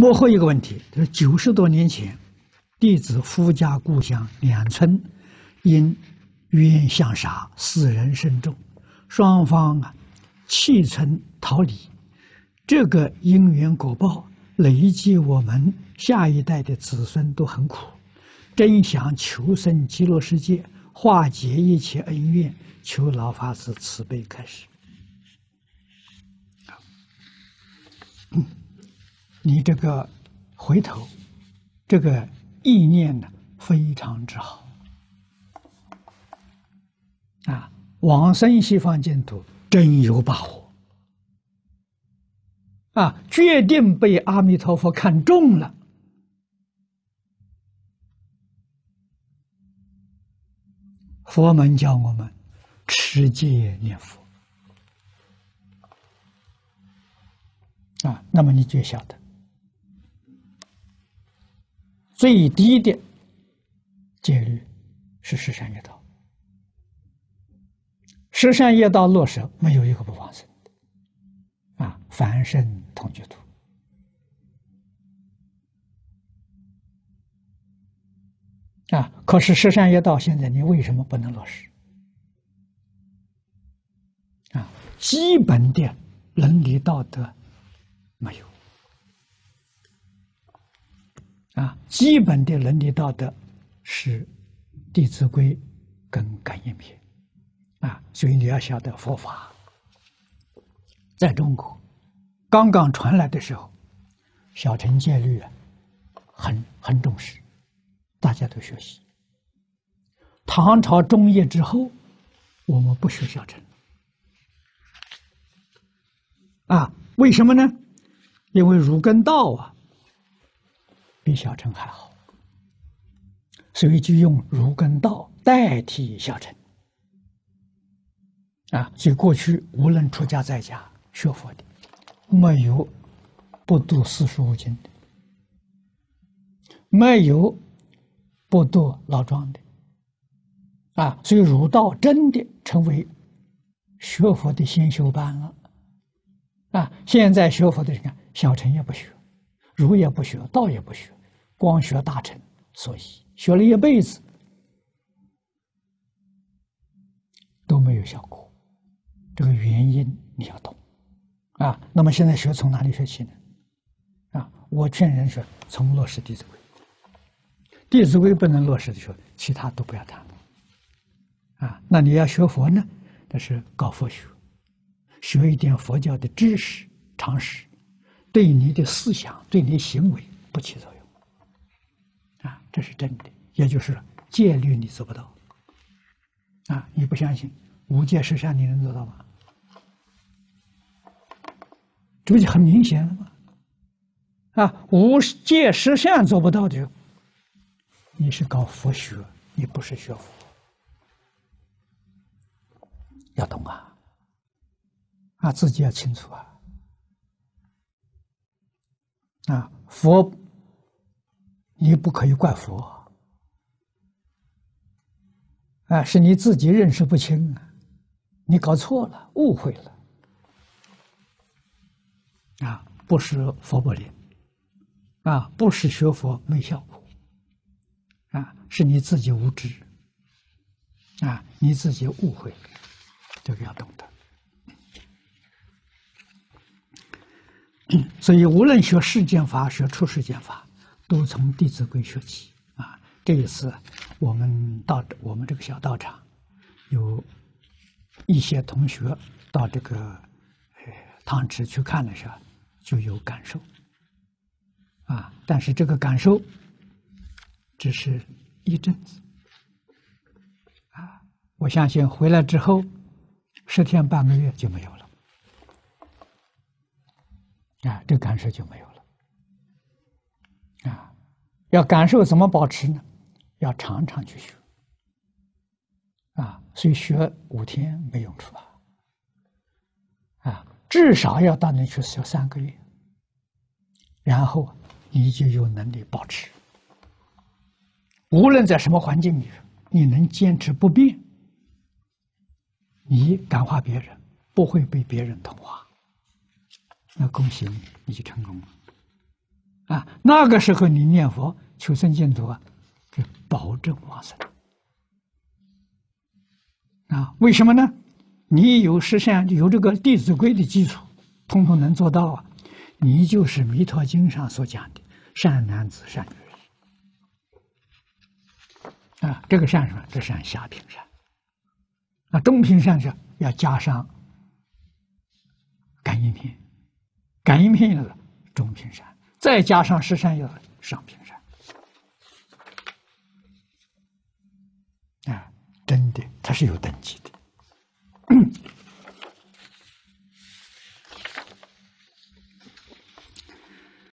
幕后一个问题，就是90多年前，弟子夫家故乡两村，因冤相杀，死人甚众，双方弃村逃离，这个因缘果报累积，我们下一代的子孙都很苦。真想求生极乐世界，化解一切恩怨，求老法师慈悲开示。你这个回头，这个意念呢，非常之好啊！往生西方净土真有把握啊！决定被阿弥陀佛看中了佛门教我们持戒念佛啊，那么你就晓得。 最低的戒律是十善业道，十善业道落实，没有一个不往生的啊！凡圣同居土啊！可是十善业道现在你为什么不能落实啊？基本的伦理道德没有。 啊，基本的伦理道德是《弟子规》跟《感应篇》啊，所以你要晓得佛法在中国刚刚传来的时候，小乘戒律啊，很重视，大家都学习。唐朝中叶之后，我们不学小乘啊，为什么呢？因为儒跟道啊。 比小乘还好，所以就用儒跟道代替小乘啊。所以过去无论出家在家学佛的，没有不读四书五经的，没有不读老庄的啊。所以儒道真的成为学佛的先修班了啊。现在学佛的人看小乘也不学，儒也不学，道也不学。 光学大乘，所以学了一辈子都没有效果。这个原因你要懂啊。那么现在学从哪里学起呢？啊，我劝人学从落实《弟子规》，《弟子规》不能落实的学，其他都不要谈啊。那你要学佛呢，那是搞佛学，学一点佛教的知识常识，对你的思想、对你的行为不起作用。 啊，这是真的，也就是戒律你做不到。啊，你不相信五戒十善你能做到吗？这不就很明显了吗？啊，五戒十善做不到的，你是搞佛学，你不是学佛，要懂啊，啊，自己要清楚啊，啊，佛。 你不可以怪佛，啊，是你自己认识不清啊，你搞错了，误会了，啊，不是佛不灵，啊，不是学佛没效果，啊，是你自己无知，啊，你自己误会了，这个要懂得。所以，无论学世间法，学出世间法。 都从《弟子规》学起啊！这一次，我们这个小道场，有一些同学到这个汤池去看的时候，就有感受啊。但是这个感受只是一阵子啊，我相信回来之后10天半个月就没有了啊，这感受就没有了。 啊，要感受怎么保持呢？要常常去学。啊，所以学5天没用处啊。啊，至少要到你去学3个月，然后你就有能力保持。无论在什么环境里，你能坚持不变，你感化别人，不会被别人同化。那恭喜你，你就成功了。啊，那个时候你念佛求生净土啊，这保证往生啊！为什么呢？你有实相，有这个《弟子规》的基础，通通能做到啊！你就是《弥陀经》上所讲的善男子、善女人啊！这个善什么？这善下品善啊，中品善是要加上感应品，感应品有了中品善。 再加上十善，又是上品善，啊，真的，它是有等级的。